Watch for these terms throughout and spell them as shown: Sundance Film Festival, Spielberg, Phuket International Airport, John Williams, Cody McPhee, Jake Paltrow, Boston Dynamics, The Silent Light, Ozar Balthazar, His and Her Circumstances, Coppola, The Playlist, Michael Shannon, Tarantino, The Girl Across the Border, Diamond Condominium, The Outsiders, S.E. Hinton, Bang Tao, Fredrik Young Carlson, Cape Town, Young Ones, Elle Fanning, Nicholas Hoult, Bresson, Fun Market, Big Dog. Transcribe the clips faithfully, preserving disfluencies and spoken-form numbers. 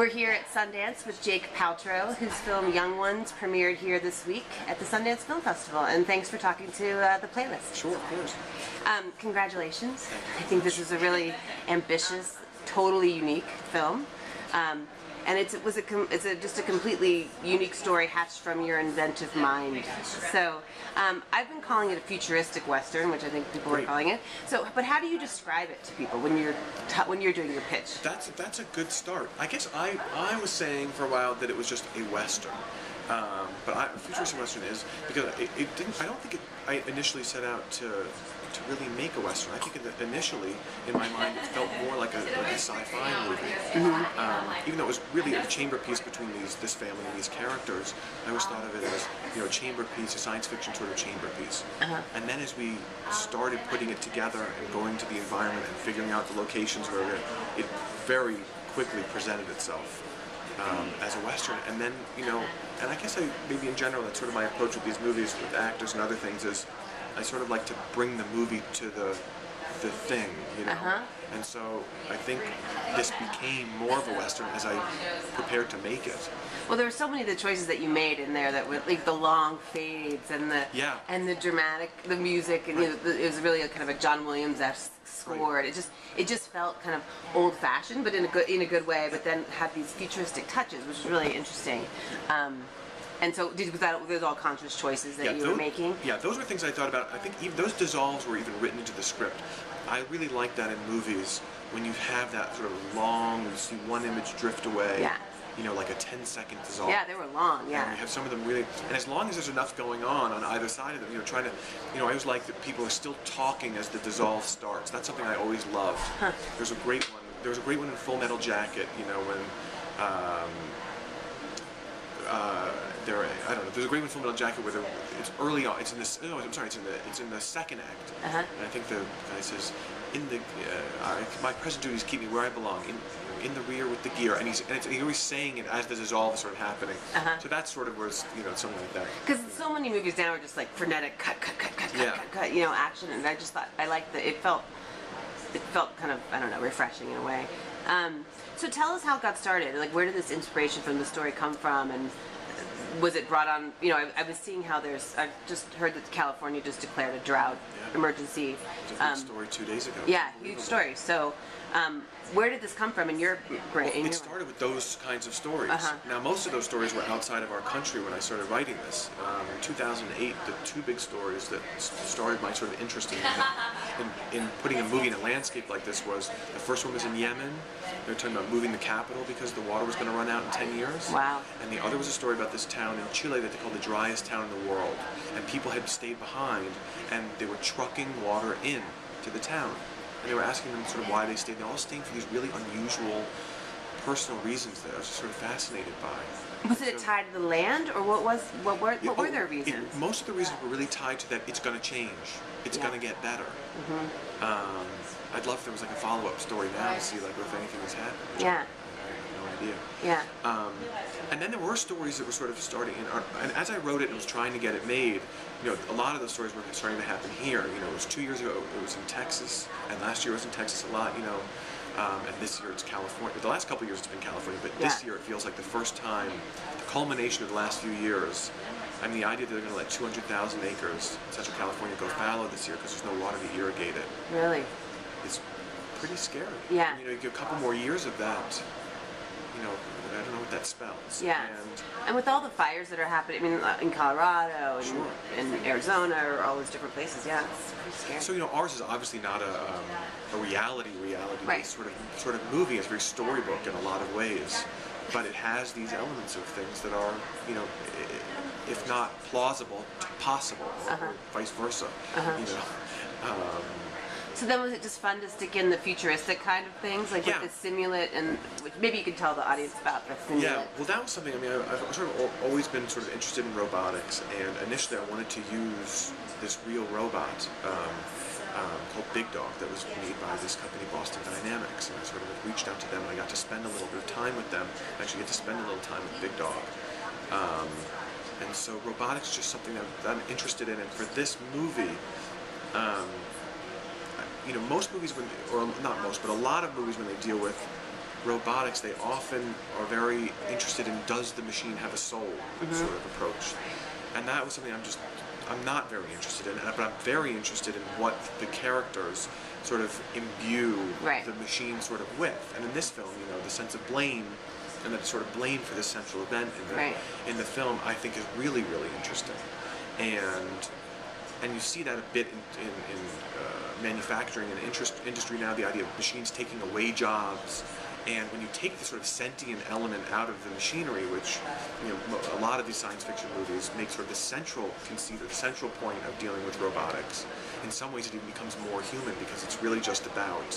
We're here at Sundance with Jake Paltrow, whose film Young Ones premiered here this week at the Sundance Film Festival. And thanks for talking to uh, The Playlist. Sure, of course. Um, congratulations. I think this is a really ambitious, totally unique film. Um, and it's, it was a com it's a, just a completely unique story hatched from your inventive mind. So um, I've been calling it a futuristic Western, which I think people Great. Were calling it. So, but how do you describe it to people when you're t when you're doing your pitch? That's that's a good start. I guess I I was saying for a while that it was just a Western, um, but I, futuristic Western is because it, it didn't. I don't think it. I initially set out to. to really make a Western. I think that initially, in my mind, it felt more like a, like a sci-fi movie. Mm-hmm. um, even though it was really a chamber piece between these, this family and these characters, I always thought of it as, you know, a chamber piece, a science fiction sort of chamber piece. Uh-huh. And then as we started putting it together and going to the environment and figuring out the locations where we're in, it very quickly presented itself um, as a Western. And then, you know, and I guess I, maybe in general, that's sort of my approach with these movies, with actors and other things, is I sort of like to bring the movie to the the thing, you know. Uh-huh. And so I think this became more of a Western as I prepared to make it. Well, there were so many of the choices that you made in there that were like the long fades and the yeah. and the dramatic, the music, and right. you know, it was really a kind of a John Williams-esque score. Right. It just it just felt kind of old-fashioned, but in a good in a good way. But then had these futuristic touches, which is really interesting. Um, And so, did was that those all conscious choices that yeah, you those, were making? Yeah, those were things I thought about. I think even, those dissolves were even written into the script. I really like that in movies when you have that sort of long, you see one image drift away. Yeah. You know, like a ten second dissolve. Yeah, they were long. Yeah. And you have some of them really, and as long as there's enough going on on either side of them, you know, trying to, you know, I always like that people are still talking as the dissolve starts. That's something I always loved. Huh. There's a great one. There was a great one in Full Metal Jacket. You know, when. Um, Uh, there, are, I don't know. There's a great one, Full Metal Jacket, where it's early on. It's in this. No, I'm sorry. It's in the. It's in the second act. Uh -huh. And I think the guy says, "In the, uh, I, my present duties keep me where I belong. In, in the rear with the gear." And he's, and it's, he's always saying it as the dissolve is sort of happening. Uh -huh. So that's sort of where it's, you know, something like that. Because so many movies now are just like frenetic, cut, cut, cut, cut, yeah. cut, cut, cut, you know, action. And I just thought I liked that. It felt, it felt kind of, I don't know, refreshing in a way. Um, so tell us how it got started. Like, where did this inspiration from the story come from? And was it brought on, you know, I, I was seeing how there's, I've just heard that California just declared a drought yeah. emergency. It's a um, story two days ago. Yeah, huge story. So um, where did this come from in your brain? Well, it started with those kinds of stories. Uh-huh. Now, most of those stories were outside of our country when I started writing this. Um, in two thousand eight, the two big stories that started my sort of interest in, in, in putting a movie in a landscape like this was, the first one was in Yemen. They were talking about moving the capital because the water was going to run out in ten years. Wow. And the other was a story about this town in Chile that they called the driest town in the world. And people had stayed behind, and they were trucking water in to the town. And they were asking them sort of why they stayed. They all stayed for these really unusual personal reasons that I was just sort of fascinated by. Was so, it tied to the land, or what was what were, what it, were their reasons? It, most of the reasons were really tied to that it's going to change. It's yeah. going to get better. Mm-hmm. um, I'd love if there was like a follow-up story now to see like if anything has happened. Yeah. Yeah. yeah. Um, and then there were stories that were sort of starting in our, and as I wrote it and was trying to get it made, you know, a lot of those stories were starting to happen here. You know, it was two years ago, it was in Texas, and last year it was in Texas a lot, you know, um, and this year it's California. The last couple of years it's been California, but yeah. this year it feels like the first time, the culmination of the last few years. I mean, the idea that they're going to let two hundred thousand acres in Central California go fallow this year because there's no water to irrigate it. Really? It's pretty scary. Yeah. And, you know, you get a couple more years of that. You know, I don't know what that spells. Yeah. And, and with all the fires that are happening, I mean, in Colorado and sure. in Arizona or all those different places, yeah, it's pretty scary. So, you know, ours is obviously not a, um, a reality, reality right. sort of sort of movie. It's very storybook in a lot of ways. But it has these elements of things that are, you know, if not plausible, possible, or, uh-huh. or vice versa, uh-huh. you know. Um, So then was it just fun to stick in the futuristic kind of things, like yeah. with the simulant, and which maybe you could tell the audience about the simulant. Yeah, well that was something, I mean, I, I've sort of always been sort of interested in robotics, and initially I wanted to use this real robot um, um, called Big Dog that was made by this company, Boston Dynamics, and I sort of reached out to them, and I got to spend a little bit of time with them, I actually get to spend a little time with Big Dog. Um, and so robotics is just something that, that I'm interested in, and for this movie, um, you know, most movies, when, or not most, but a lot of movies when they deal with robotics, they often are very interested in, does the machine have a soul, mm-hmm. sort of approach. And that was something I'm just, I'm not very interested in, but I'm very interested in what the characters sort of imbue right. the machine sort of with. And in this film, you know, the sense of blame, and that sort of blame for this central event in the, right. in the film, I think is really, really interesting. And and you see that a bit in, in, in uh, manufacturing and interest, industry now, the idea of machines taking away jobs. And when you take the sort of sentient element out of the machinery, which you know, a lot of these science fiction movies make sort of the central conceit or the central point of dealing with robotics, in some ways it even becomes more human because it's really just about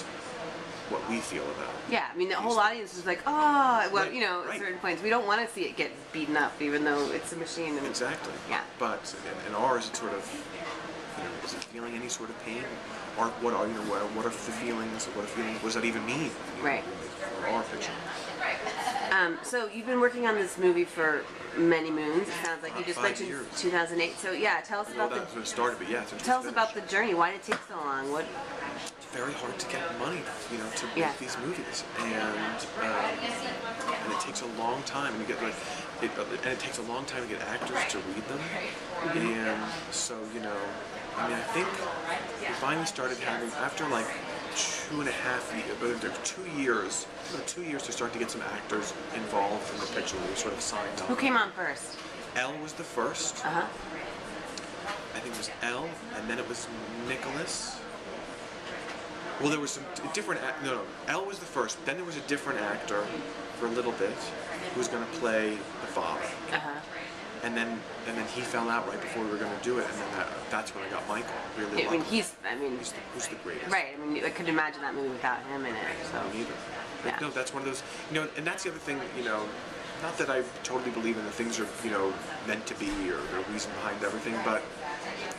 what we feel about it. Yeah, I mean, the whole audience is like, oh, well, right, you know, at right. certain points. We don't want to see it get beaten up, even though it's a machine. And, exactly. Yeah. But in ours, it's sort of, you know, is it feeling any sort of pain? Or what are, you know, what are, what are the feelings? What are feelings? What does that even mean? You right. Know, in our picture. Um, so you've been working on this movie for many moons. It sounds like uh, you just mentioned years. two thousand eight. So yeah, tell us about that, the. It started, but yeah, it's tell us finished. about the journey. Why did it take so long? What? Very hard to get money, you know, to yeah. make these movies, and um, and it takes a long time. And you get like, it, and it takes a long time to get actors to read them, and so you know, I mean, I think we finally started having after like two and a half, two years, two years to start to get some actors involved in the picture. We were sort of signed on. Who came on first? Elle was the first. Uh huh. I think it was Elle, and then it was Nicholas. Well, there was some different, no, no, Elle was the first, then there was a different actor for a little bit who was going to play the father. Uh-huh. And then and then he fell out right before we were going to do it, and then that, that's when I got Michael. Really I mean, he's, I mean, he's the, who's the greatest. Right, I mean, I couldn't imagine that movie without him in it, so. Me neither. Yeah. No, that's one of those, you know, and that's the other thing, you know, not that I totally believe in the things are, you know, meant to be or the reason behind everything, but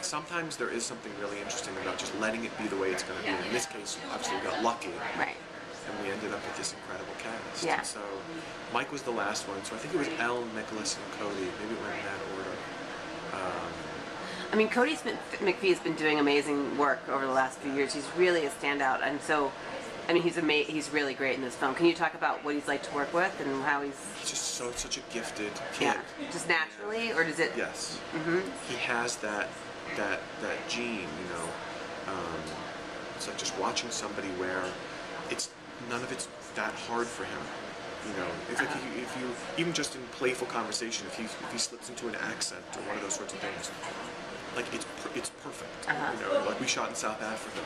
sometimes there is something really interesting about just letting it be the way it's going to be. And in this case, obviously, we got lucky, right. and we ended up with this incredible cast. Yeah. So Mike was the last one. So I think it was Elle, Nicholas, and Cody. Maybe it went in that order. Um, I mean, Cody McPhee has been doing amazing work over the last few years. He's really a standout, and so I mean, he's ama he's really great in this film. Can you talk about what he's like to work with and how he's just so such a gifted kid? Yeah. Just naturally, or does it? Yes. Mm-hmm. He has that. that that gene, you know, um, it's like just watching somebody where it's none of it's that hard for him, you know. It's like if you, if you even just in playful conversation, if he if he slips into an accent or one of those sorts of things, like it's it's perfect, uh-huh. you know. Like we shot in South Africa,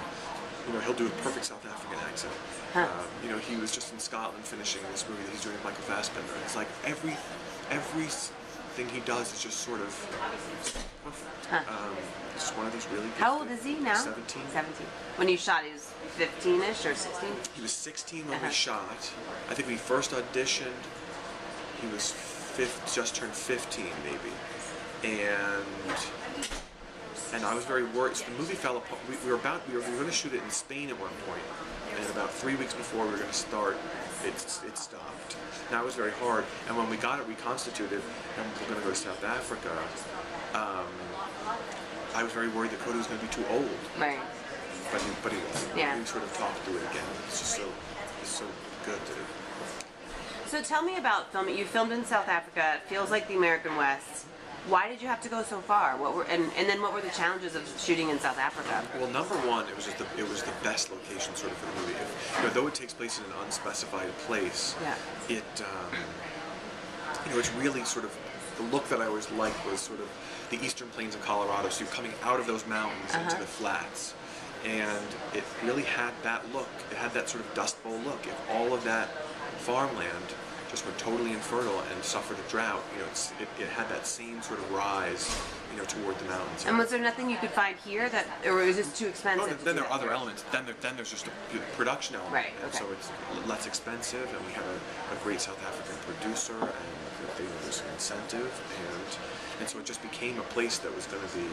you know, he'll do a perfect South African accent. Huh. Um, you know, he was just in Scotland finishing this movie that he's doing with Michael Fassbender. It's like every every. thing he does is just sort of perfect. Huh. Um, it's just one of these really good. How old is he now? Seventeen. Seventeen. When you shot, he was fifteen-ish or sixteen. He was sixteen when uh-huh. we shot. I think when he first auditioned, he was fifth, just turned fifteen, maybe. And and I was very worried. So the movie fell apart. We, we were about we were, we were going to shoot it in Spain at one point, and about three weeks before we were going to start. It's, it stopped. That was very hard. And when we got it reconstituted, and we were going to go to South Africa, um, I was very worried that Cody was going to be too old. Right. But he, but he wasn't. Yeah. We sort of talked through it again. It's just so, it's so good to do. So tell me about filming. You filmed in South Africa. It feels like the American West. Why did you have to go so far? What were and, and then what were the challenges of shooting in South Africa? Well, number one, it was just the, it was the best location sort of for the movie. If, you know, though it takes place in an unspecified place, yeah. it um, you know it's really sort of the look that I always liked was sort of the eastern plains of Colorado. So you're coming out of those mountains uh-huh. into the flats, and it really had that look. It had that sort of Dust Bowl look. If all of that farmland just were totally infertile and suffered a drought, you know, it's, it, it had that same sort of rise, you know, toward the mountains. And was there nothing you could find here that, or was this too expensive? No, no, then there are other elements. Then, there, then there's just a production element. Right, okay. And so it's less expensive, and we have a, a great South African producer, and they were just an incentive, and, and so it just became a place that was going to be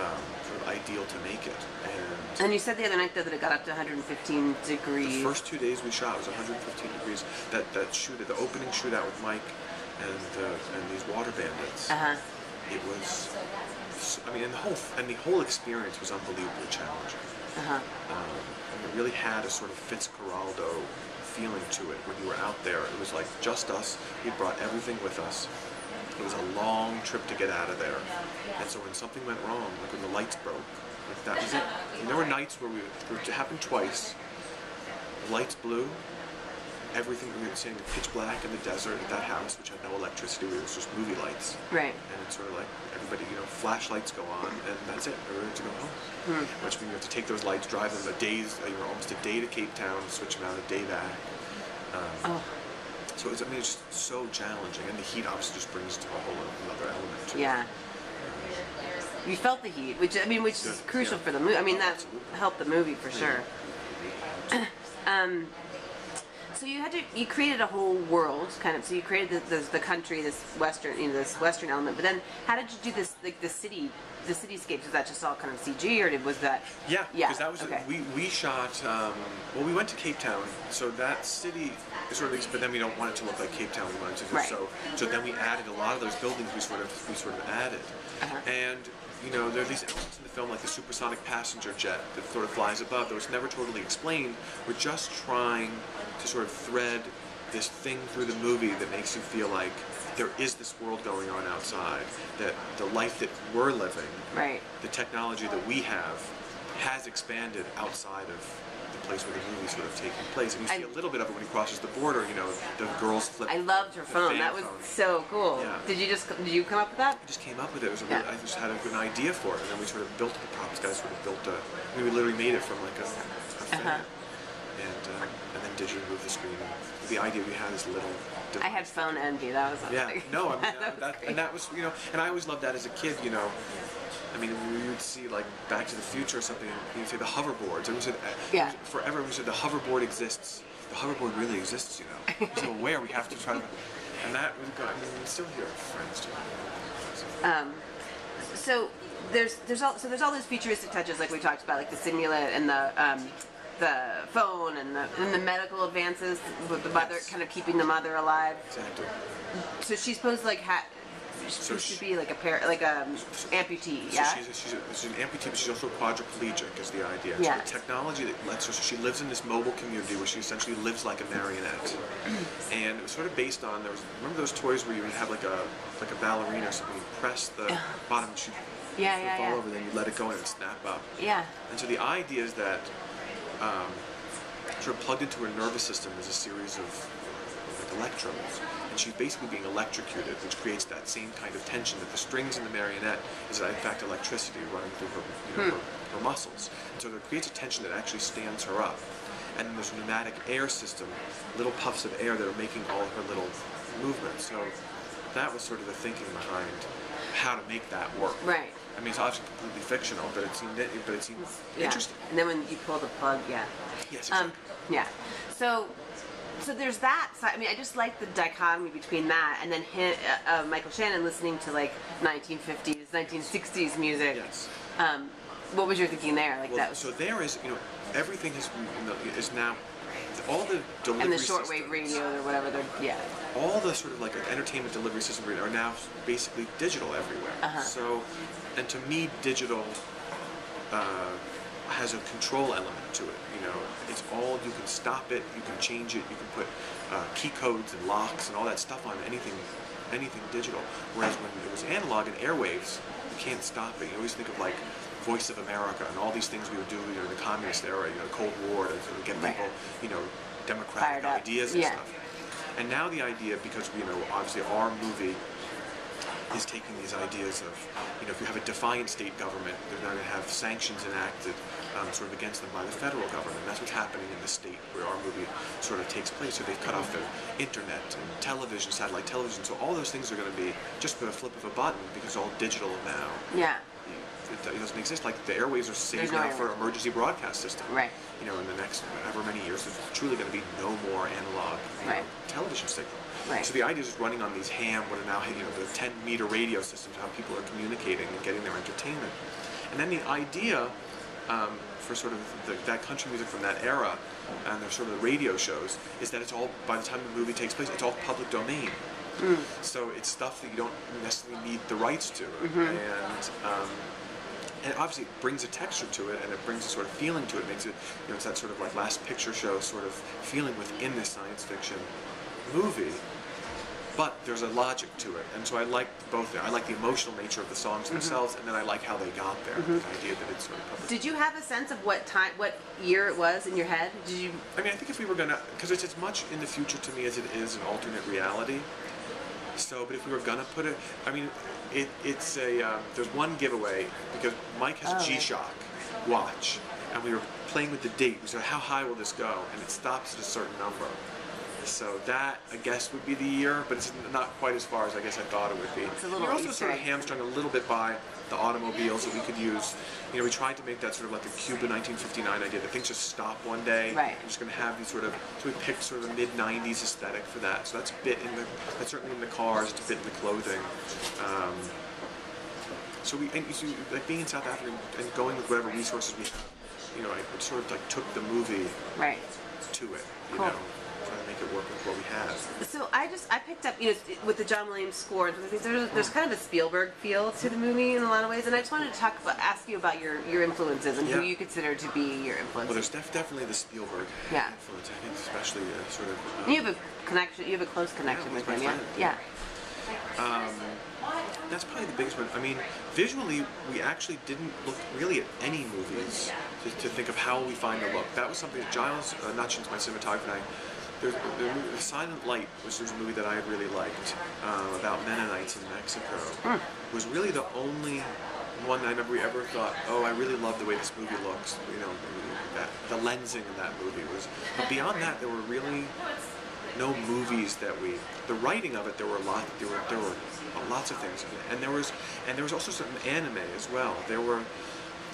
um, sort of ideal to make it. And, and you said the other night though that it got up to one hundred fifteen degrees. The first two days we shot was one hundred fifteen degrees. That that shoot, the opening shootout with Mike and uh, and these water bandits. Uh-huh. It was, I mean, and the whole and the whole experience was unbelievably challenging. Uh-huh. Um, and it really had a sort of Fitzcarraldo feeling to it when you were out there. It was like just us. We brought everything with us. It was a long trip to get out of there. And so when something went wrong, like when the lights broke, like that was it. And there were nights where we it happened twice. The lights blew. Everything we were seeing pitch black in the desert at that house, which had no electricity. It was just movie lights. Right. And it's sort of like everybody, you know, flashlights go on, and that's it. We're ready to go home. Mm-hmm. Which means you have to take those lights, drive them a day's, you know, almost a day to Cape Town, switch them out a day back. Um, oh. So it's, I mean, it's just so challenging, and the heat obviously just brings to a whole another element to yeah. it. Yeah. You felt the heat, which I mean, which yeah. is crucial yeah. for the movie. I mean, that Absolutely. helped the movie for sure. Yeah. um. So you had to, you created a whole world, kind of. So you created the, the, the country, this western, you know, this western element. But then, how did you do this, like the city, the cityscapes? Was that just all kind of C G, or did, was that? Yeah, yeah. Because that was okay. we we shot. Um, well, we went to Cape Town, so that city is sort of. But then we don't want it to look like Cape Town. We wanted to do right. so. So then we added a lot of those buildings. We sort of we sort of added, uh-huh. and. You know, there are these elements in the film, like the supersonic passenger jet that sort of flies above, that was never totally explained. We're just trying to sort of thread this thing through the movie that makes you feel like there is this world going on outside, that the life that we're living, right. the technology that we have, has expanded outside of the place where the movie's sort of taking place. And you see I, a little bit of it when he crosses the border, you know, the girls flip. I loved her phone. That was phone. so cool. Yeah. Did you just, did you come up with that? I just came up with it. It was a yeah. really, I just had a good idea for it. And then we sort of built the props. Guys sort of built a, I mean, we literally made it from like a, a fan. Uh-huh. And, uh, and then digitally moved the screen. The idea we had is little. Device. I had phone envy. That was awesome. Yeah. No, I mean, that, that, and that was, you know, and I always loved that as a kid, you know. I mean, we would see like Back to the Future or something, and you'd say the hoverboards. It was a, yeah. Forever we said the hoverboard exists. The hoverboard really exists, you know. So where we have to try to, and that we've got. I mean, we still hear friends too. So. Um, so there's there's all so there's all those futuristic touches like we talked about, like the simulate and the um, the phone and the and the medical advances with the mother yes. kind of keeping the mother alive. Exactly. So she's supposed to like ha. So she should be like a pair, like a so, amputee, so yeah? She's, a, she's, a, she's an amputee, but she's also quadriplegic is the idea. Yes. So the technology that lets her, so she lives in this mobile community where she essentially lives like a marionette. And it was sort of based on, there was, remember those toys where you would have like a like a ballerina or something, you press the bottom, she'd yeah, yeah, fall yeah. over, then you let it go and it would snap up. Yeah. And so the idea is that um, sort of plugged into her nervous system is a series of electrodes, and she's basically being electrocuted, which creates that same kind of tension that the strings in the marionette is in fact electricity running through her, you know, hmm. her, her muscles. And so it creates a tension that actually stands her up. And then there's a pneumatic air system, little puffs of air that are making all her little movements. So that was sort of the thinking behind how to make that work. Right. I mean, it's obviously completely fictional, but it seemed, but it seemed yeah. interesting. And then when you pull the plug, yeah. Yes, exactly. Um, yeah. So. So there's that. So I mean, I just like the dichotomy between that and then him, uh, uh, Michael Shannon listening to like nineteen fifties, nineteen sixties music. Yes. Um, what was your thinking there? Like well, that. Was... So there is, you know, everything is is now all the delivery and the shortwave radio or whatever. They're, yeah. All the sort of like entertainment delivery systems are now basically digital everywhere. Uh-huh. So, and to me, digital. Uh, has a control element to it, you know, it's all, you can stop it, you can change it, you can put uh, key codes and locks and all that stuff on anything, anything digital, whereas when it was analog and airwaves, you can't stop it. You always think of like Voice of America and all these things we would do, you know, in the communist era, you know, the Cold War, to sort of get people, you know, democratic ideas and yeah. stuff. And now the idea, because, you know, obviously our movie is taking these ideas of, you know, if you have a defiant state government, they're now going to have sanctions enacted um, sort of against them by the federal government. That's what's happening in the state where our movie sort of takes place. So they've cut off their internet and television, satellite television. So all those things are going to be just with a flip of a button because it's all digital now. Yeah. It, it doesn't exist. Like the airwaves are saved now for emergency broadcast system. Right. You know, in the next however many years, there's truly going to be no more analog right. know, television signal. Right. So the idea is running on these ham, what are now, you know, the ten meter radio systems, how people are communicating and getting their entertainment. And then the idea um, for sort of the, that country music from that era and their sort of the radio shows is that it's all, by the time the movie takes place, it's all public domain. Mm. So it's stuff that you don't necessarily need the rights to. Mm-hmm. And um, and obviously it brings a texture to it, and it brings a sort of feeling to it. It makes it, you know, it's that sort of like last picture show sort of feeling within this science fiction movie. But there's a logic to it, and so I like both. There, I like the emotional nature of the songs themselves, mm-hmm. and then I like how they got there. Mm-hmm. The idea that it's sort of. Public. Did you have a sense of what time, what year it was in your head? Did you? I mean, I think if we were gonna, because it's as much in the future to me as it is an alternate reality. So, but if we were gonna put it, I mean, it, it's a. Um, there's one giveaway because Mike has oh, a G-Shock right. watch, and we were playing with the date. We said, how high will this go? And it stops at a certain number. So that, I guess, would be the year, but it's not quite as far as I guess I thought it would be. It's a little We're also sort of hamstrung a little bit by the automobiles that we could use. You know, we tried to make that sort of like a Cuba nineteen fifty-nine idea, that things just stop one day. Right. We're just going to have these sort of, so we picked sort of a mid nineties aesthetic for that. So that's a bit in the, that's certainly in the cars, it's a bit in the clothing. Um, so we, and so like being in South Africa and going with whatever resources we have, you know, I sort of like took the movie right. to it, you cool. know. Trying to make it work with what we have. So I just, I picked up, you know, with the John Williams score, there's, there's kind of a Spielberg feel to the movie in a lot of ways, and I just wanted to talk about, ask you about your, your influences and yeah. who you consider to be your influences. Well, there's def definitely the Spielberg yeah. influence, I think, especially uh, sort of... Um, you have a connection, you have a close connection yeah, with him, yeah? Yeah. Um, that's probably the biggest one. I mean, visually, we actually didn't look really at any movies to, to think of how we find a look. That was something that Giles uh, Nutchins, my cinematographer, and I There's, there, The Silent Light, which was a movie that I really liked, uh, about Mennonites in Mexico, mm. was really the only one that I remember we ever thought, oh, I really love the way this movie looks, you know, that, the lensing in that movie was, but beyond that, there were really no movies that we, the writing of it, there were a lot, there were, there were lots of things, and there was, and there was also some anime as well, there were,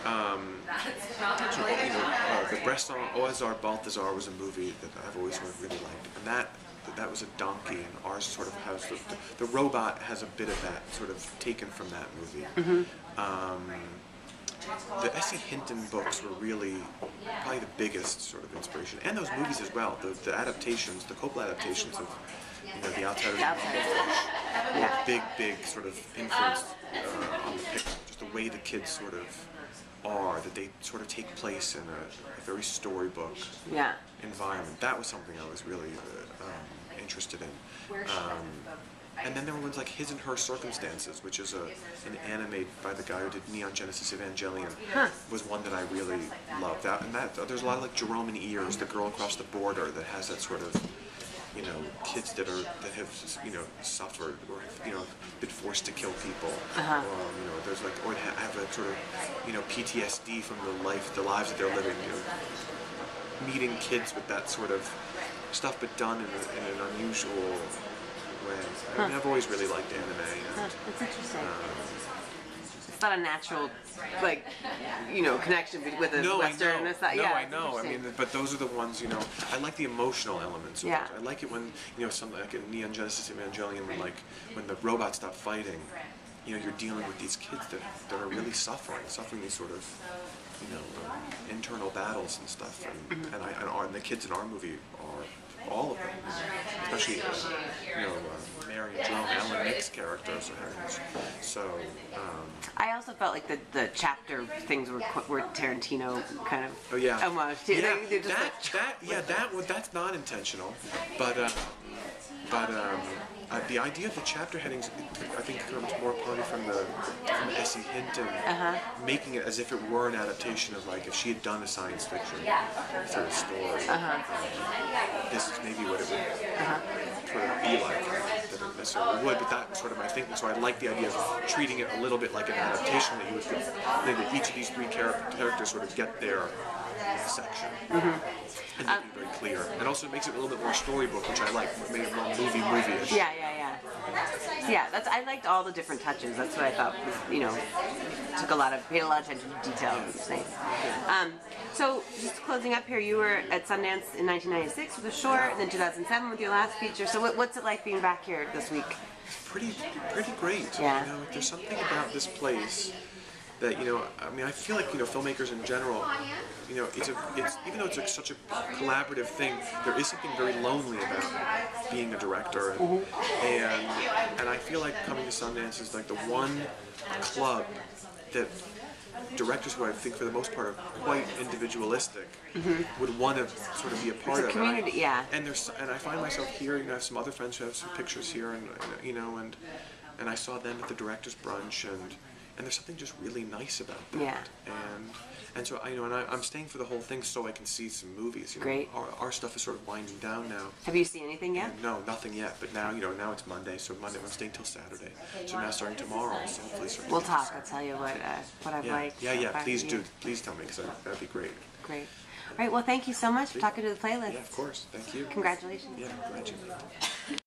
Um, so, you know, uh, the Bresson Ozar Balthazar was a movie that I've always sort of really liked, and that that was a donkey, and ours sort of has the, the robot has a bit of that sort of taken from that movie. Mm-hmm. um, the S E Hinton books were really probably the biggest sort of inspiration, and those movies as well. The, the adaptations, the Coppola adaptations of you know, The Outsiders were a big, big sort of influence uh, on the picture, just the way the kids sort of. Are that they sort of take place in a, a very storybook yeah. environment. That was something I was really uh, um, interested in. Um, and then there were ones like His and Her Circumstances, which is a an anime by the guy who did Neon Genesis Evangelion, huh. was one that I really loved. That and that there's a lot of like Jerome and Ears, The Girl Across the Border, that has that sort of. You know, kids that are that have you know suffered or you know been forced to kill people. Uh-huh. Or you know, there's like or have a sort of you know P T S D from the life, the lives that they're living. You know, meeting kids with that sort of stuff, but done in, a, in an unusual way. I mean, huh. I've always really liked anime. And, huh. That's interesting. Um, It's not a natural, like, you know, connection with a no, Western. I know. It's not, no, yeah, I know. I mean, but those are the ones, you know, I like the emotional elements of yeah. those. I like it when, you know, something like in Neon Genesis Evangelion, when, like, when the robots stop fighting, you know, you're dealing with these kids that, that are really suffering, suffering these sort of, you know, um, internal battles and stuff. And, mm-hmm. and, I, and, our, and the kids in our movie are... all of them, especially uh, you know uh, Mary and John, Alan Nick's characters. So um, I also felt like the the chapter things were were Tarantino kind of oh yeah homage to yeah they, that like, that yeah that well, that's not intentional, but uh, but um, uh, the idea of the chapter headings I think comes more upon from the from S E Hinton uh-huh. making it as if it were an adaptation of like if she had done a science fiction sort of story. Uh-huh. This maybe what it would uh-huh. sort of be like, that it necessarily would, but that's sort of my thinking. So I like the idea of treating it a little bit like an adaptation that you would think that each of these three characters sort of get their section. Mm-hmm. And um, be very clear. And also it makes it a little bit more storybook, which I like, made it more movie movie-ish. Yeah, yeah, yeah. Yeah, that's I liked all the different touches. That's what I thought was, you know, took a lot of paid a lot of attention to detail. It was nice. Um, so just closing up here, you were at Sundance in nineteen ninety-six with a short, and then two thousand seven with your last feature. So what, what's it like being back here this week? Pretty, pretty great. Yeah. You know, there's something about this place. That you know, I mean, I feel like you know, filmmakers in general, you know, it's a, it's even though it's like such a collaborative thing, there is something very lonely about being a director, and mm-hmm. and, and I feel like coming to Sundance is like the one club that directors who I think for the most part are quite individualistic mm-hmm. would want to sort of be a part a of community, it. Yeah. And there's and I find myself here. You know, I have some other friends who have some pictures here, and you know, and and I saw them at the director's brunch, and and there's something just really nice about that. Yeah. And and so I you know, and I, I'm staying for the whole thing so I can see some movies. You know, great. Our, our stuff is sort of winding down now. Have you seen anything yet? And no, nothing yet. But now you know, now it's Monday, so Monday I'm staying till Saturday. So now starting tomorrow, so hopefully starting we'll talk. Saturday. I'll tell you what uh, what I've yeah. liked. Yeah, yeah. Please do. Please tell me because that'd be great. Great. All right. Well, thank you so much for talking to the playlist. Yeah, of course. Thank you. Congratulations. Yeah, congratulations.